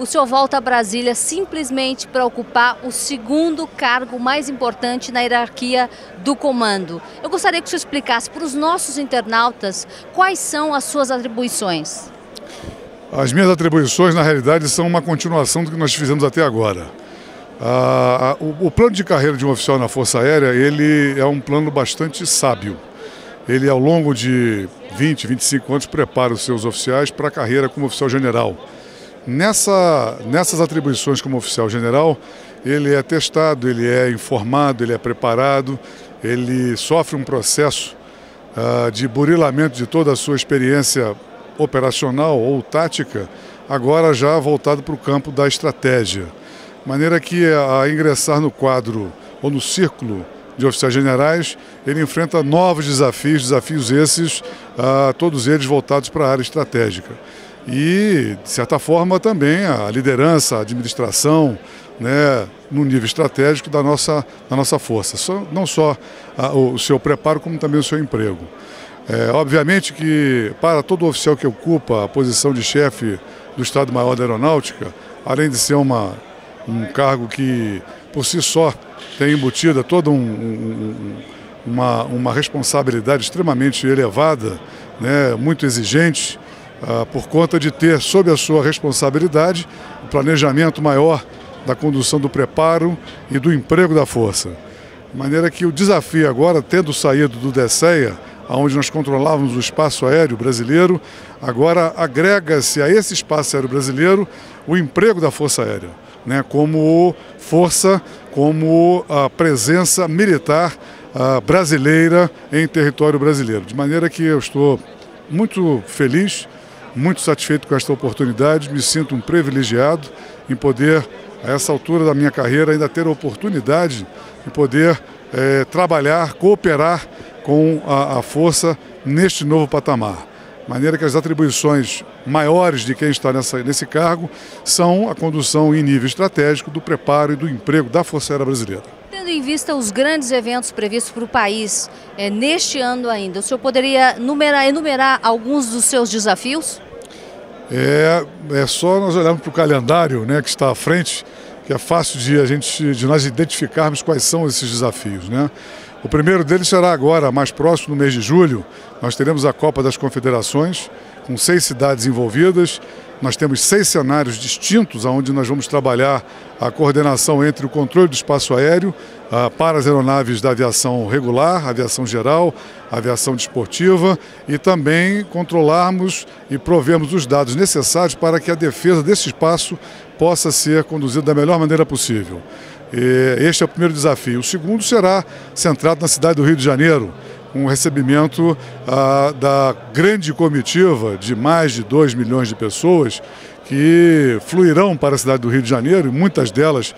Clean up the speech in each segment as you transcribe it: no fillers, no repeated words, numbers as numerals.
O senhor volta a Brasília simplesmente para ocupar o segundo cargo mais importante na hierarquia do comando. Eu gostaria que o senhor explicasse para os nossos internautas quais são as suas atribuições. As minhas atribuições, na realidade, são uma continuação do que nós fizemos até agora. O plano de carreira de um oficial na Força Aérea, ele é um plano bastante sábio. Ele, ao longo de 20, 25 anos, prepara os seus oficiais para a carreira como oficial general. Nessas atribuições como oficial general, ele é testado, ele é informado, ele é preparado, ele sofre um processo de burilamento de toda a sua experiência operacional ou tática, agora já voltado para o campo da estratégia. De maneira que, a ingressar no quadro ou no círculo de oficiais generais, ele enfrenta novos desafios, esses, todos eles voltados para a área estratégica. E, de certa forma, também a liderança, a administração, né, no nível estratégico da nossa força. Não só o seu preparo, como também o seu emprego. Obviamente que, para todo oficial que ocupa a posição de chefe do Estado-Maior da Aeronáutica, além de ser um cargo que, por si só, tem embutida toda uma responsabilidade extremamente elevada, né, muito exigente, por conta de ter sob a sua responsabilidade o planejamento maior da condução do preparo e do emprego da força. De maneira que o desafio agora, tendo saído do DSEA, onde nós controlávamos o espaço aéreo brasileiro, agora agrega-se a esse espaço aéreo brasileiro o emprego da Força Aérea, né, como força, como a presença militar brasileira em território brasileiro. De maneira que eu estou muito feliz, muito satisfeito com esta oportunidade, me sinto um privilegiado em poder, a essa altura da minha carreira, ainda ter a oportunidade de poder trabalhar, cooperar com a força neste novo patamar. De maneira que as atribuições maiores de quem está nesse cargo são a condução em nível estratégico do preparo e do emprego da Força Aérea Brasileira. Tendo em vista os grandes eventos previstos para o país neste ano ainda, o senhor poderia enumerar alguns dos seus desafios? É só nós olharmos para o calendário, né, que está à frente, que é fácil de nós identificarmos quais são esses desafios, né? O primeiro deles será agora, mais próximo, no mês de julho. Nós teremos a Copa das Confederações, com 6 cidades envolvidas. Nós temos 6 cenários distintos, onde nós vamos trabalhar a coordenação entre o controle do espaço aéreo para as aeronaves da aviação regular, aviação geral, aviação desportiva, e também controlarmos e provermos os dados necessários para que a defesa desse espaço possa ser conduzida da melhor maneira possível. Este é o primeiro desafio. O segundo será centrado na cidade do Rio de Janeiro, com o recebimento da grande comitiva de mais de 2 milhões de pessoas que fluirão para a cidade do Rio de Janeiro, e muitas delas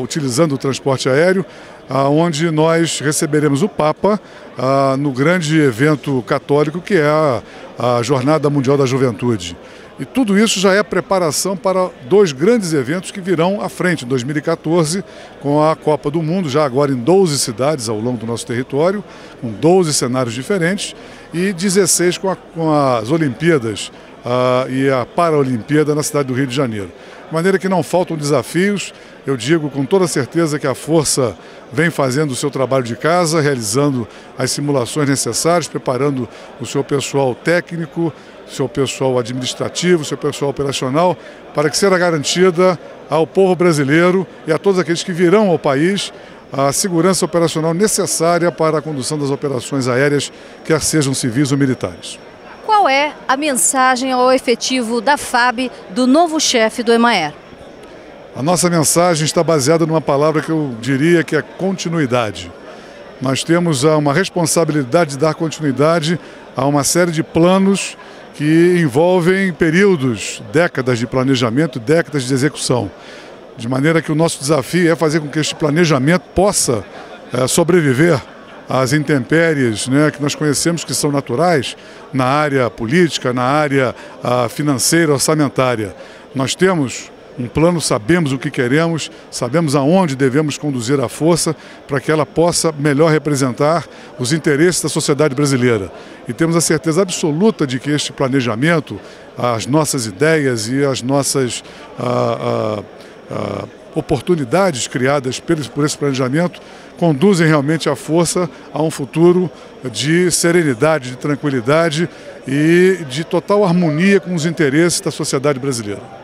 utilizando o transporte aéreo, onde nós receberemos o Papa no grande evento católico que é a Jornada Mundial da Juventude. E tudo isso já é preparação para 2 grandes eventos que virão à frente, em 2014, com a Copa do Mundo, já agora em 12 cidades ao longo do nosso território, com 12 cenários diferentes, e 16 com as Olimpíadas e a Paraolimpíada na cidade do Rio de Janeiro. De maneira que não faltam desafios. Eu digo com toda certeza que a Força vem fazendo o seu trabalho de casa, realizando as simulações necessárias, preparando o seu pessoal técnico, o seu pessoal administrativo, o seu pessoal operacional, para que seja garantida ao povo brasileiro e a todos aqueles que virão ao país a segurança operacional necessária para a condução das operações aéreas, quer sejam civis ou militares. Qual é a mensagem ao efetivo da FAB do novo chefe do EMAER? A nossa mensagem está baseada numa palavra que eu diria que é continuidade. Nós temos uma responsabilidade de dar continuidade a uma série de planos que envolvem períodos, décadas de planejamento, décadas de execução. De maneira que o nosso desafio é fazer com que este planejamento possa sobreviver às intempéries, né, que nós conhecemos, que são naturais na área política, na área financeira, orçamentária. Nós temos um plano, sabemos o que queremos, sabemos aonde devemos conduzir a força para que ela possa melhor representar os interesses da sociedade brasileira. E temos a certeza absoluta de que este planejamento, as nossas ideias e as nossas oportunidades criadas por esse planejamento conduzem realmente a força a um futuro de serenidade, de tranquilidade e de total harmonia com os interesses da sociedade brasileira.